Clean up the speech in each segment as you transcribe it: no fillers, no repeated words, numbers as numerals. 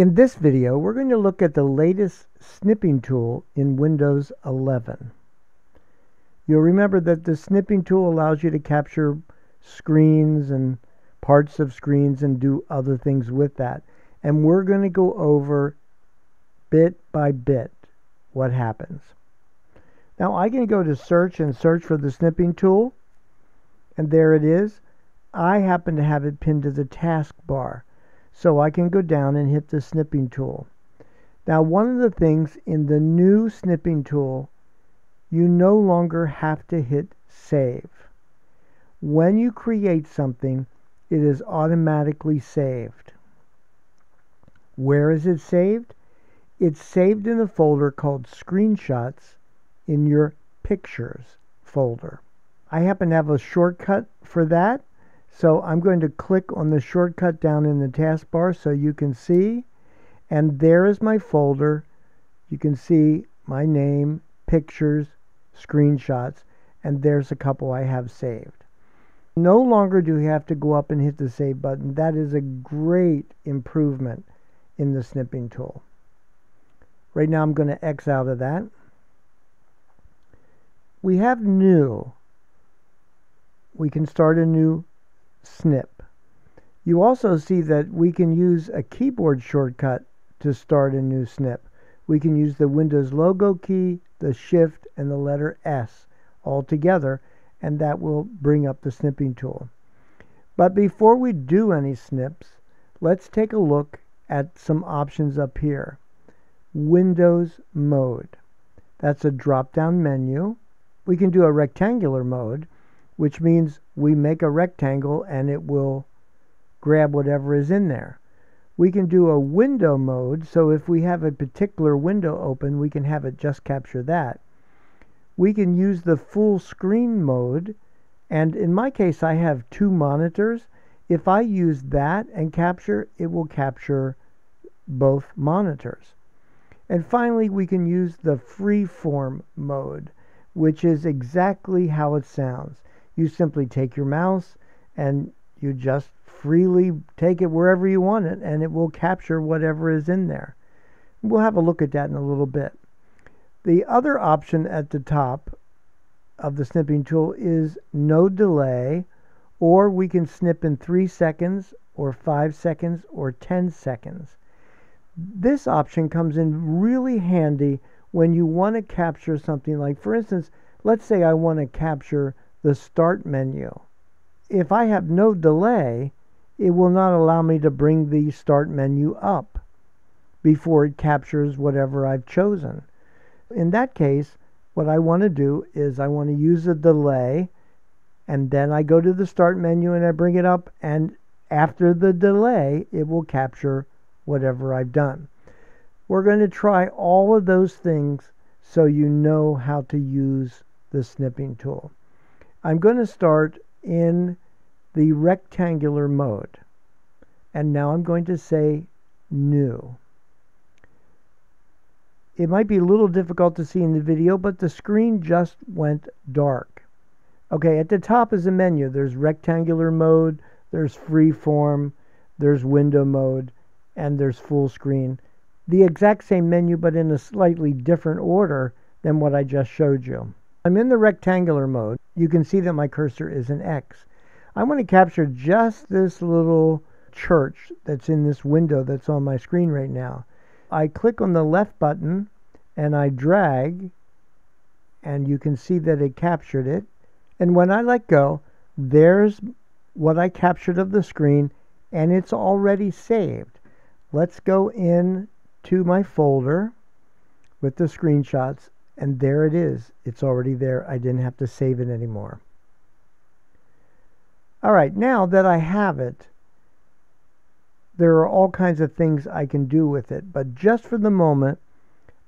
In this video, we're going to look at the latest snipping tool in Windows 11. You'll remember that the snipping tool allows you to capture screens and parts of screens and do other things with that. And we're going to go over bit by bit what happens. Now I can go to search and search for the snipping tool, and there it is. I happen to have it pinned to the taskbar, so I can go down and hit the snipping tool. Now one of the things in the new snipping tool, you no longer have to hit save. When you create something, it is automatically saved. Where is it saved? It's saved in a folder called Screenshots in your Pictures folder. I happen to have a shortcut for that, so I'm going to click on the shortcut down in the taskbar so you can see. And there is my folder. You can see my name, Pictures, Screenshots, and there's a couple I have saved. No longer do you have to go up and hit the save button. That is a great improvement in the snipping tool. Right now I'm going to X out of that. We have new. We can start a new snip. You also see that we can use a keyboard shortcut to start a new snip. We can use the Windows logo key, the shift, and the letter S all together, and that will bring up the snipping tool. But before we do any snips, let's take a look at some options up here. Windows mode. That's a drop-down menu. We can do a rectangular mode, which means we make a rectangle and it will grab whatever is in there. We can do a window mode, so if we have a particular window open, we can have it just capture that. We can use the full screen mode, and in my case I have two monitors. If I use that and capture, it will capture both monitors. And finally, we can use the freeform mode, which is exactly how it sounds. You simply take your mouse and you just freely take it wherever you want it, and it will capture whatever is in there. We'll have a look at that in a little bit. The other option at the top of the snipping tool is no delay, or we can snip in 3 seconds or 5 seconds or 10 seconds. This option comes in really handy when you want to capture something like, for instance, let's say I want to capture the start menu. If I have no delay, it will not allow me to bring the start menu up before it captures whatever I've chosen. In that case, what I want to do is I want to use a delay, and then I go to the start menu and I bring it up, and after the delay, it will capture whatever I've done. We're going to try all of those things so you know how to use the snipping tool. I'm going to start in the rectangular mode, and now I'm going to say new. It might be a little difficult to see in the video, but the screen just went dark. Okay, at the top is a menu. There's rectangular mode, there's freeform, there's window mode, and there's full screen. The exact same menu, but in a slightly different order than what I just showed you. I'm in the rectangular mode. You can see that my cursor is an X. I want to capture just this little church that's in this window that's on my screen right now. I click on the left button and I drag, and you can see that it captured it. And when I let go, there's what I captured of the screen, and it's already saved. Let's go in to my folder with the screenshots, and there it is. It's already there. I didn't have to save it anymore. All right, now that I have it, there are all kinds of things I can do with it, but just for the moment,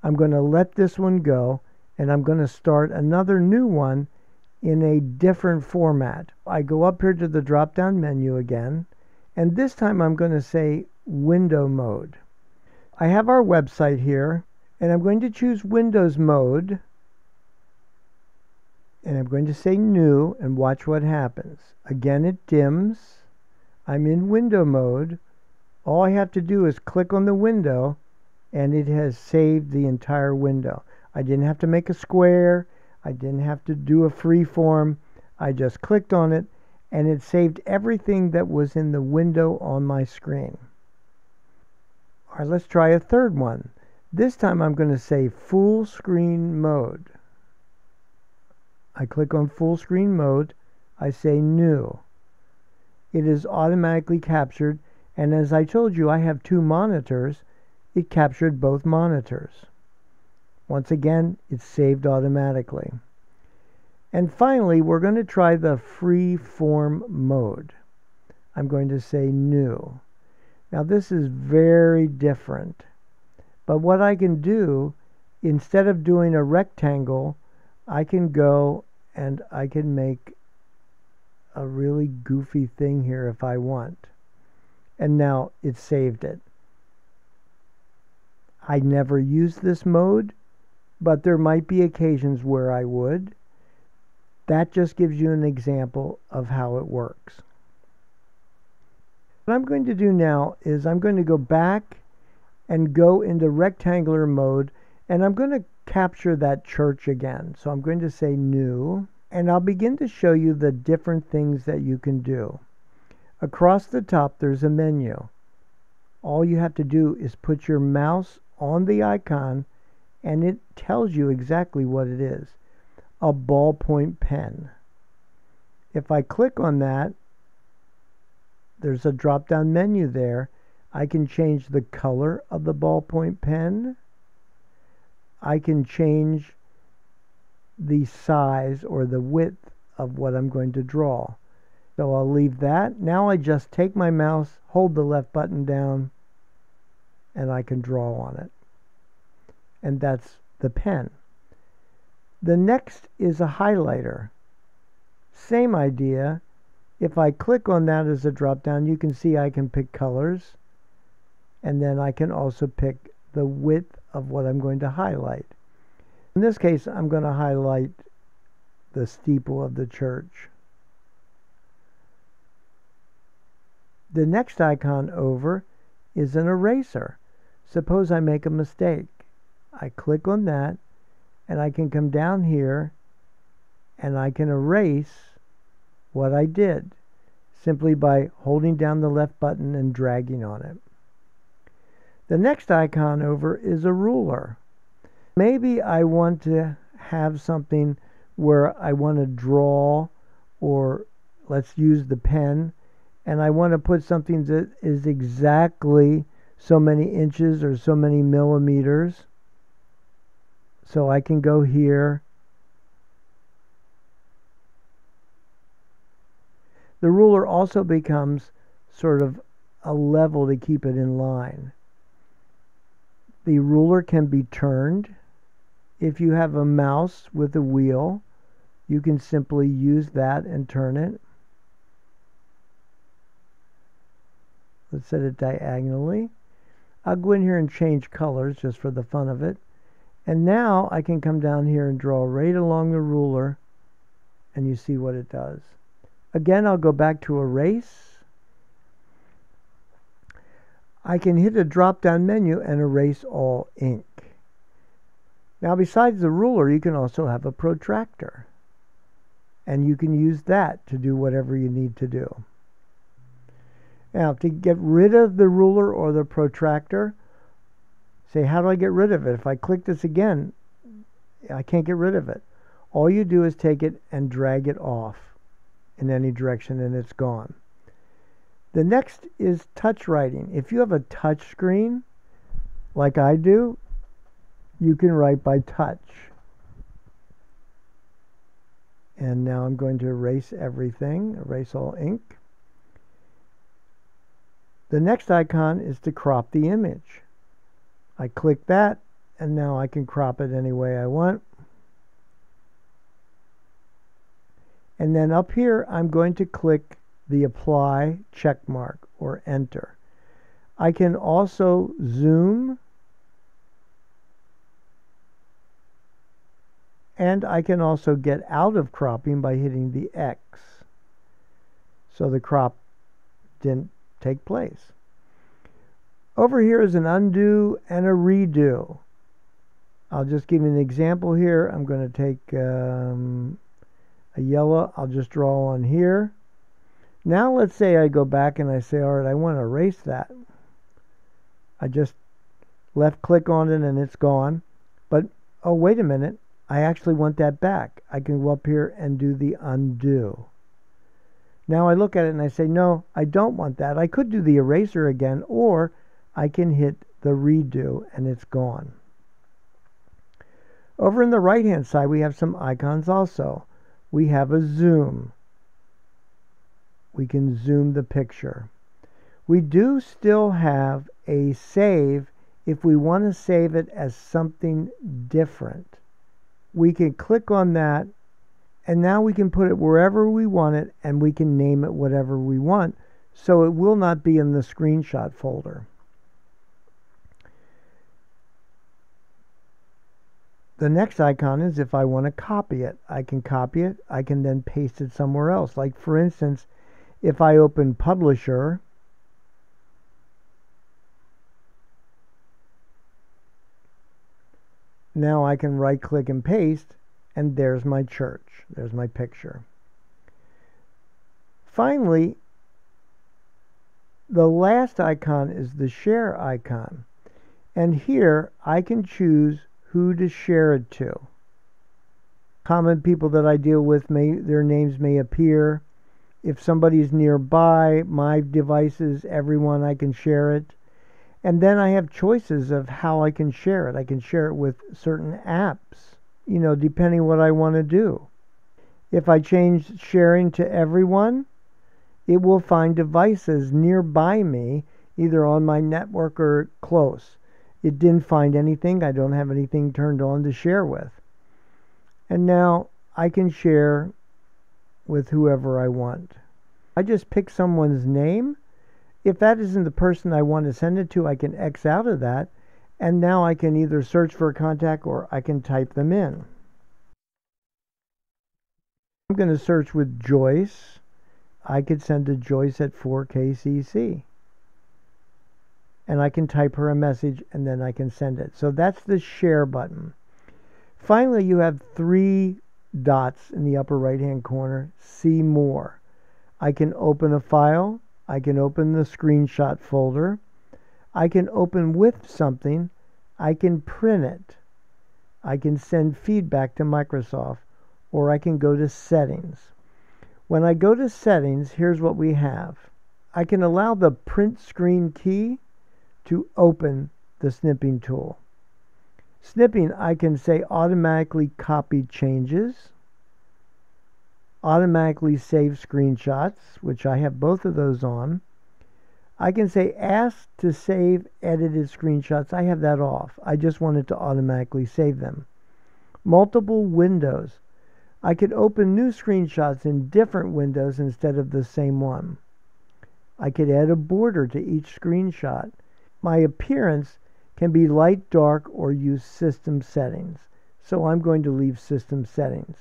I'm going to let this one go, and I'm going to start another new one in a different format. I go up here to the drop-down menu again, and this time I'm going to say window mode. I have our website here, and I'm going to choose Windows mode, and I'm going to say new, and watch what happens. Again, it dims. I'm in window mode, all I have to do is click on the window and it has saved the entire window. I didn't have to make a square. I didn't have to do a free form. I just clicked on it and it saved everything that was in the window on my screen. All right, let's try a third one. This time I'm going to say full screen mode. I click on full screen mode. I say new. It is automatically captured, and as I told you, I have two monitors. It captured both monitors. Once again, it's saved automatically. And finally, we're going to try the free form mode. I'm going to say new. Now this is very different, but what I can do, instead of doing a rectangle, I can go and I can make a really goofy thing here if I want. And now it saved it. I never use this mode, but there might be occasions where I would. That just gives you an example of how it works. What I'm going to do now is I'm going to go back and go into rectangular mode, and I'm going to capture that church again. So I'm going to say new, and I'll begin to show you the different things that you can do. Across the top there's a menu. All you have to do is put your mouse on the icon and it tells you exactly what it is. A ballpoint pen. If I click on that, there's a drop-down menu there. I can change the color of the ballpoint pen. I can change the size or the width of what I'm going to draw. So I'll leave that. Now I just take my mouse, hold the left button down, and I can draw on it. And that's the pen. The next is a highlighter. Same idea. If I click on that as a drop-down, you can see I can pick colors, and then I can also pick the width of what I'm going to highlight. In this case, I'm going to highlight the steeple of the church. The next icon over is an eraser. Suppose I make a mistake. I click on that, and I can come down here, and I can erase what I did simply by holding down the left button and dragging on it. The next icon over is a ruler. Maybe I want to have something where I want to draw, or let's use the pen, and I want to put something that is exactly so many inches or so many millimeters. So I can go here. The ruler also becomes sort of a level to keep it in line. The ruler can be turned. If you have a mouse with a wheel, you can simply use that and turn it. Let's set it diagonally. I'll go in here and change colors just for the fun of it. And now I can come down here and draw right along the ruler, and you see what it does. Again, I'll go back to erase. I can hit a drop-down menu and erase all ink. Now, besides the ruler, you can also have a protractor. And you can use that to do whatever you need to do. Now, to get rid of the ruler or the protractor, say, how do I get rid of it? If I click this again, I can't get rid of it. All you do is take it and drag it off in any direction, and it's gone. The next is touch writing. If you have a touch screen like I do, you can write by touch. And now I'm going to erase everything, erase all ink. The next icon is to crop the image. I click that, and now I can crop it any way I want. And then up here, I'm going to click the apply check mark or enter. I can also zoom, and I can also get out of cropping by hitting the X. So the crop didn't take place. Over here is an undo and a redo. I'll just give you an example here. I'm going to take a yellow. I'll just draw on here. Now let's say I go back and I say, all right, I want to erase that. I just left click on it and it's gone. But, oh, wait a minute. I actually want that back. I can go up here and do the undo. Now I look at it and I say, no, I don't want that. I could do the eraser again, or I can hit the redo and it's gone. Over in the right-hand side, we have some icons also. We have a zoom. We can zoom the picture. We do still have a save if we want to save it as something different. We can click on that, and now we can put it wherever we want it, and we can name it whatever we want, so it will not be in the screenshot folder. The next icon is if I want to copy it. I can copy it. I can then paste it somewhere else. Like, for instance, if I open Publisher, now I can right click and paste, and there's my church. There's my picture. Finally, the last icon is the share icon. And here I can choose who to share it to. Common people that I deal with, their names may appear. If somebody's nearby, my devices, everyone, I can share it. And then I have choices of how I can share it. I can share it with certain apps, you know, depending what I want to do. If I change sharing to everyone, it will find devices nearby me, either on my network or close. It didn't find anything. I don't have anything turned on to share with. And now I can share with whoever I want. I just pick someone's name. If that isn't the person I want to send it to, I can X out of that, and now I can either search for a contact or I can type them in. I'm going to search with Joyce. I could send to Joyce at 4kcc. And I can type her a message and then I can send it. So that's the share button. Finally, you have three dots in the upper right-hand corner. See more. I can open a file. I can open the screenshot folder. I can open with something. I can print it. I can send feedback to Microsoft, or I can go to settings. When I go to settings, here's what we have. I can allow the print screen key to open the snipping tool. Snipping, I can say automatically copy changes, automatically save screenshots, which I have both of those on. I can say ask to save edited screenshots. I have that off. I just want it to automatically save them. Multiple windows. I could open new screenshots in different windows instead of the same one. I could add a border to each screenshot. My appearance can be light, dark, or use system settings. So I'm going to leave system settings.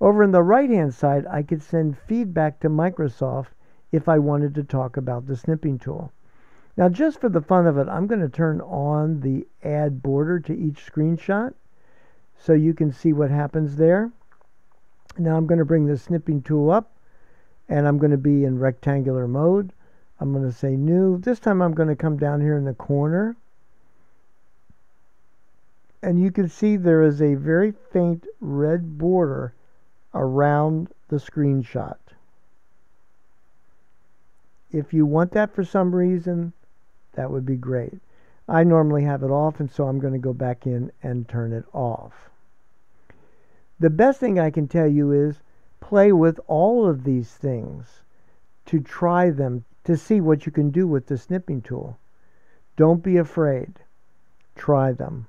Over in the right-hand side, I could send feedback to Microsoft if I wanted to talk about the snipping tool. Now, just for the fun of it, I'm going to turn on the add border to each screenshot so you can see what happens there. Now, I'm going to bring the snipping tool up, and I'm going to be in rectangular mode. I'm going to say new. This time, I'm going to come down here in the corner. And you can see there is a very faint red border around the screenshot. If you want that for some reason, that would be great. I normally have it off, and so I'm going to go back in and turn it off. The best thing I can tell you is play with all of these things to try them to see what you can do with the snipping tool. Don't be afraid. Try them.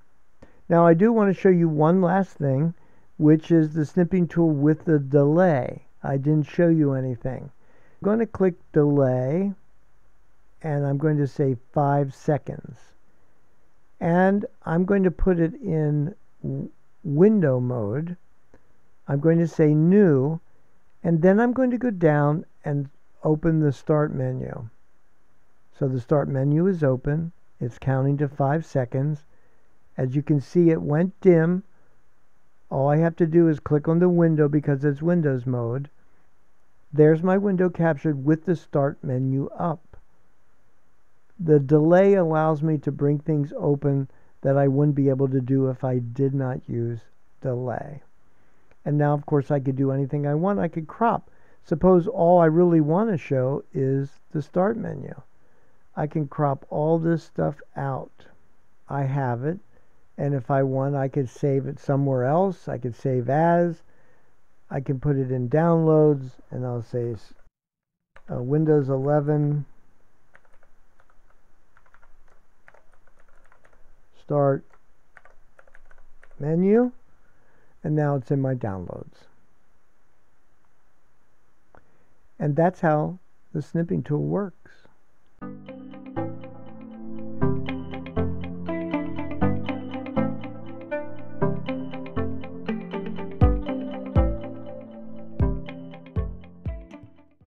Now, I do want to show you one last thing, which is the snipping tool with the delay. I didn't show you anything. I'm going to click delay, and I'm going to say 5 seconds. And I'm going to put it in window mode. I'm going to say new, and then I'm going to go down and open the start menu. So the start menu is open. It's counting to 5 seconds. As you can see, it went dim. All I have to do is click on the window because it's Windows mode. There's my window captured with the start menu up. The delay allows me to bring things open that I wouldn't be able to do if I did not use delay. And now, of course, I could do anything I want. I could crop. Suppose all I really want to show is the start menu. I can crop all this stuff out. I have it. And if I want, I could save it somewhere else. I could save as. I can put it in downloads. And I'll say Windows 11 start menu. And now it's in my downloads. And that's how the snipping tool works.